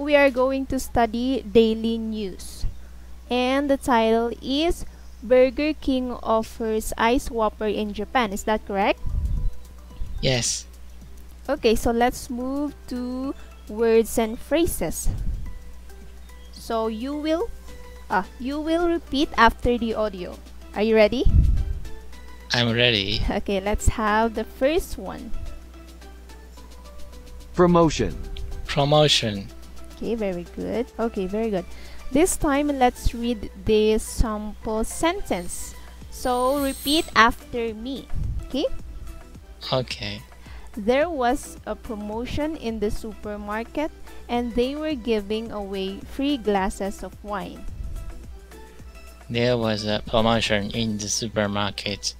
we are going to study daily news. And the title is Burger King offers Ice Whopper in Japan. Is that correct? Yes. Okay, so let's move to words and phrases. So you will repeat after the audio. Are you ready? I'm ready. Okay, let's have the first one. Promotion. Promotion. Okay, very good. Okay, very good. This time, let's read this sample sentence. So, repeat after me. Okay? Okay. There was a promotion in the supermarket and they were giving away free glasses of wine. There was a promotion in the supermarket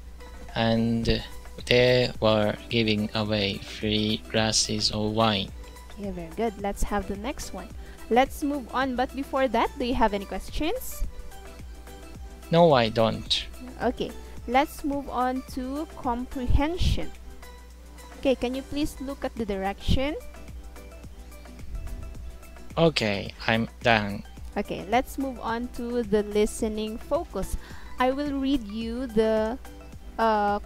and they were giving away free glasses of wine. Yeah, very good. Let's have the next one. Let's move on, but before that, do you have any questions? No, I don't. Okay, let's move on to comprehension. Okay, can you please look at the direction? Okay, I'm done. Okay, let's move on to the listening focus. I will read you the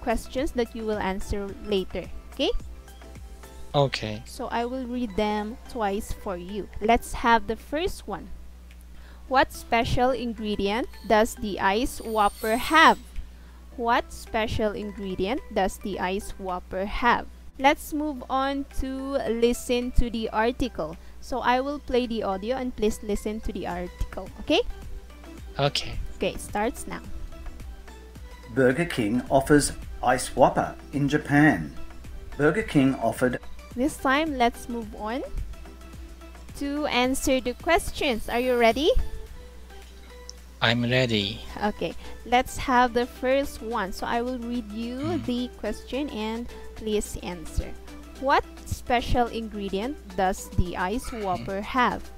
questions that you will answer later, okay? Okay. So I will read them twice for you. Let's have the first one. What special ingredient does the Ice Whopper have? What special ingredient does the Ice Whopper have? Let's move on to listen to the article. So I will play the audio and please listen to the article, okay? Okay. Okay, starts now. Burger King offers Ice Whopper in Japan. Burger King offered. This time, let's move on to answer the questions. Are you ready? I'm ready. Okay, let's have the first one. So I will read you the question and please answer. What special ingredient does the Ice Whopper have?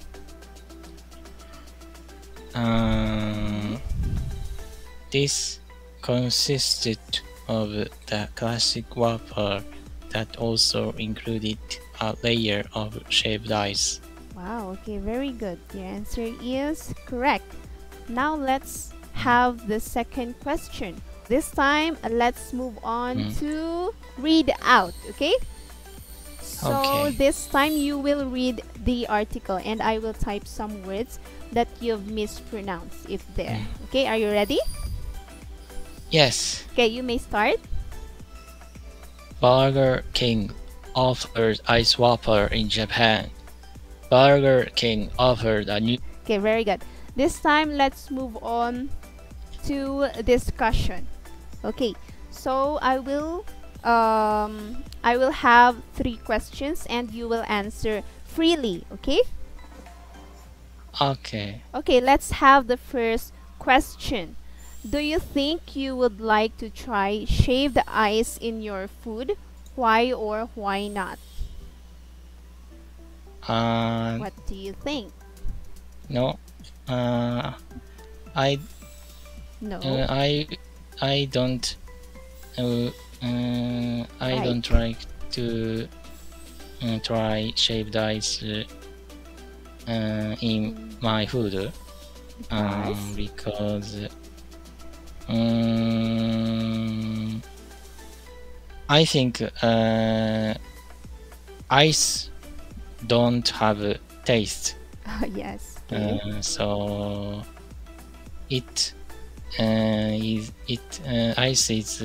This consisted of the classic Whopper that also included a layer of shaved ice. Wow, okay, very good. Your answer is correct. Now let's have the second question. This time, let's move on to read out, okay? So this time you will read the article and I will type some words that you've mispronounced if there. Okay, are you ready? Yes. Okay, you may start. Burger King offers Ice Whopper in Japan. Burger King offered a new... Okay, very good. This time, let's move on to discussion. Okay, so I will have 3 questions and you will answer freely, okay? Okay. Okay, let's have the first question. Do you think you would like to try shaved ice in your food? Why or why not? What do you think? No. I don't like to try shaved ice in my food because I think ice don't have a taste. Yes. So it ice is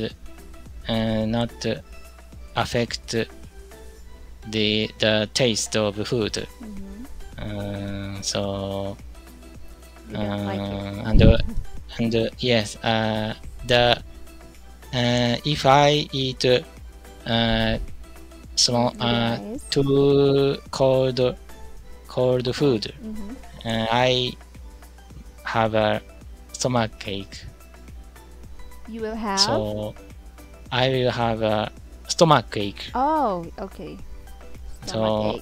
not affect the taste of food. So if I eat too cold food, I have a stomachache. You will have? So I will have a stomachache. Oh, okay. Stomachache. So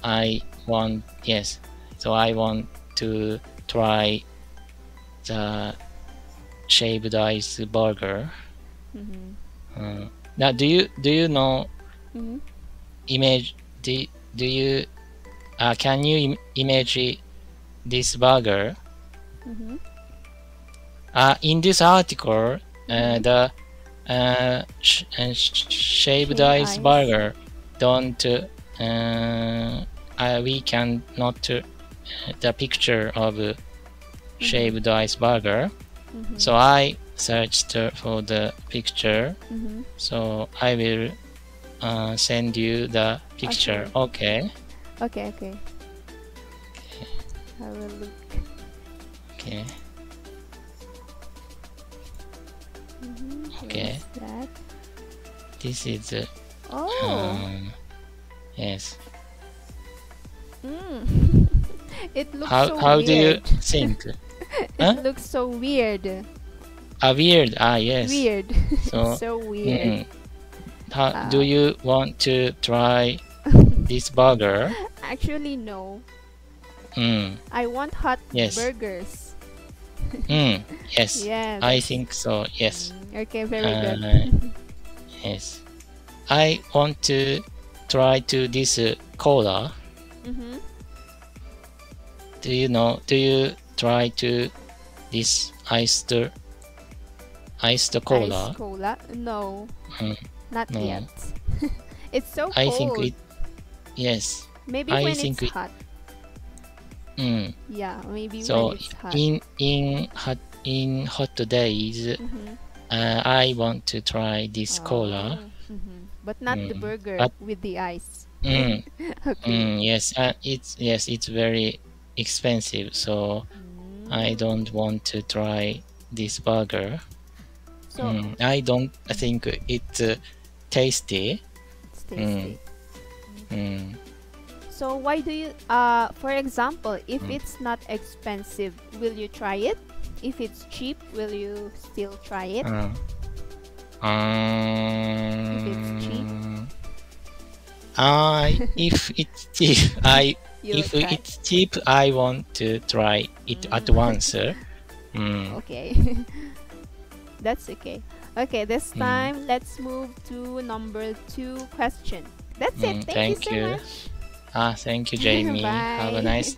I want to try the shaved ice burger. Now, do you know? Image? Can you imagine this burger. Mm-hmm. In this article, the shaved ice burger don't. We can not the picture of shaved ice burger. Mm-hmm. So I searched for the picture. Mm-hmm. So I will send you the picture. Okay. Okay. Okay. I will look. Okay. Mm-hmm. Okay. This is. Yes. Mm. It looks so weird. How do you think? It looks so weird. Weird. Yes. Weird. So, so weird. Mm. Do you want to try this burger? Actually, no. Mm. I want hot burgers. Mm. Yes. Yes. I think so. Yes. Mm. Okay. Very good. Yes. I want to try to this cola. Mm-hmm. Do you try to this iced cola? Iced cola? No. Mm. Not yet. It's so cold. I think it. Yes. Maybe when it's hot. Mm. Yeah, maybe when it's hot. So in hot days, mm-hmm. I want to try this cola. Mm-hmm. But not the burger with the ice. Mm. Okay. Yes, it's very expensive, so I don't want to try this burger. So I don't think it's tasty. It's tasty. Mm. Mm. So why do you for example, if it's not expensive, will you try it? If it's cheap, will you still try it? If it's cheap. If it's cheap, I want to try it at once. Okay, that's okay. Okay, this time let's move to number 2 question. That's it. Thank you so much. Thank you, Jamie. Have a nice